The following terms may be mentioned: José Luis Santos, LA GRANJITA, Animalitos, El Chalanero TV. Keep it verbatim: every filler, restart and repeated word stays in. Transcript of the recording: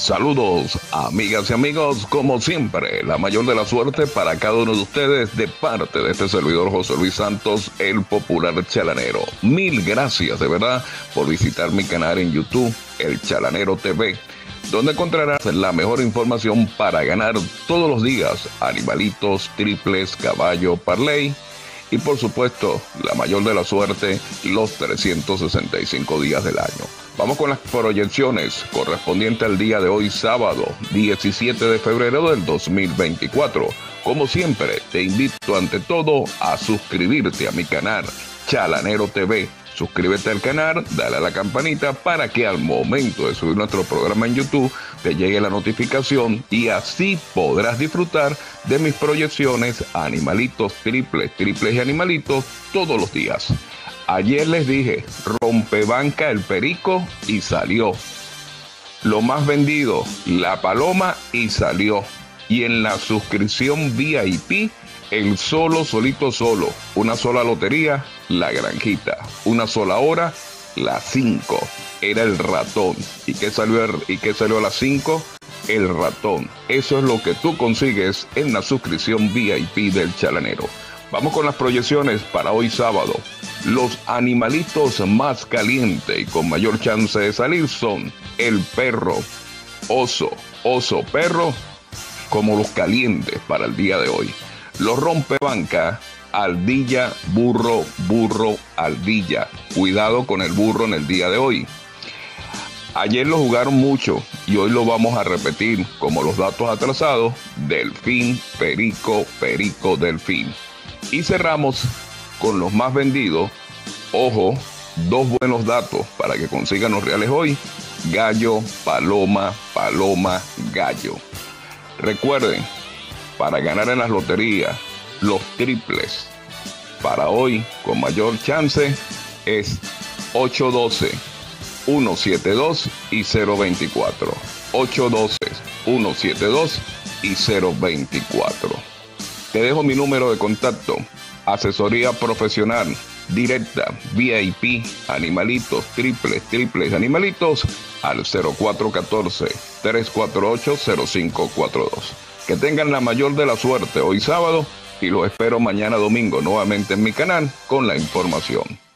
Saludos, amigas y amigos, como siempre, la mayor de la suerte para cada uno de ustedes de parte de este servidor José Luis Santos, el popular chalanero. Mil gracias, de verdad, por visitar mi canal en YouTube, El Chalanero T V, donde encontrarás la mejor información para ganar todos los días, animalitos, triples, caballo, parlay. Y por supuesto, la mayor de la suerte, los trescientos sesenta y cinco días del año. Vamos con las proyecciones correspondientes al día de hoy, sábado diecisiete de febrero del dos mil veinticuatro. Como siempre, te invito ante todo a suscribirte a mi canal, Chalanero T V. Suscríbete al canal, dale a la campanita para que al momento de subir nuestro programa en YouTube te llegue la notificación y así podrás disfrutar de mis proyecciones animalitos, triples, triples y animalitos todos los días. Ayer les dije, rompebanca el perico y salió. Lo más vendido, la paloma y salió. Y en la suscripción V I P, el solo, solito, solo. Una sola lotería, La Granjita. Una sola hora, las cinco. Era el ratón. ¿Y qué salió, y qué salió a las cinco? El ratón. Eso es lo que tú consigues en la suscripción V I P del Chalanero. Vamos con las proyecciones para hoy sábado. Los animalitos más calientes y con mayor chance de salir son el perro, oso, oso, perro, como los calientes para el día de hoy. Los rompebanca, ardilla, burro, burro, ardilla. Cuidado con el burro en el día de hoy. Ayer lo jugaron mucho y hoy lo vamos a repetir como los datos atrasados. Delfín, perico, perico, delfín. Y cerramos con los más vendidos. Ojo, dos buenos datos para que consigan los reales hoy. Gallo, paloma, paloma, gallo. Recuerden, para ganar en las loterías, los triples, para hoy con mayor chance es ocho doce, uno setenta y dos y cero veinticuatro. ocho doce, uno setenta y dos y cero veinticuatro. Te dejo mi número de contacto, asesoría profesional, directa, V I P, animalitos, triples, triples, animalitos, al cero cuatro uno cuatro, tres cuatro ocho, cero cinco cuatro dos. Que tengan la mayor de la suerte hoy sábado y los espero mañana domingo nuevamente en mi canal con la información.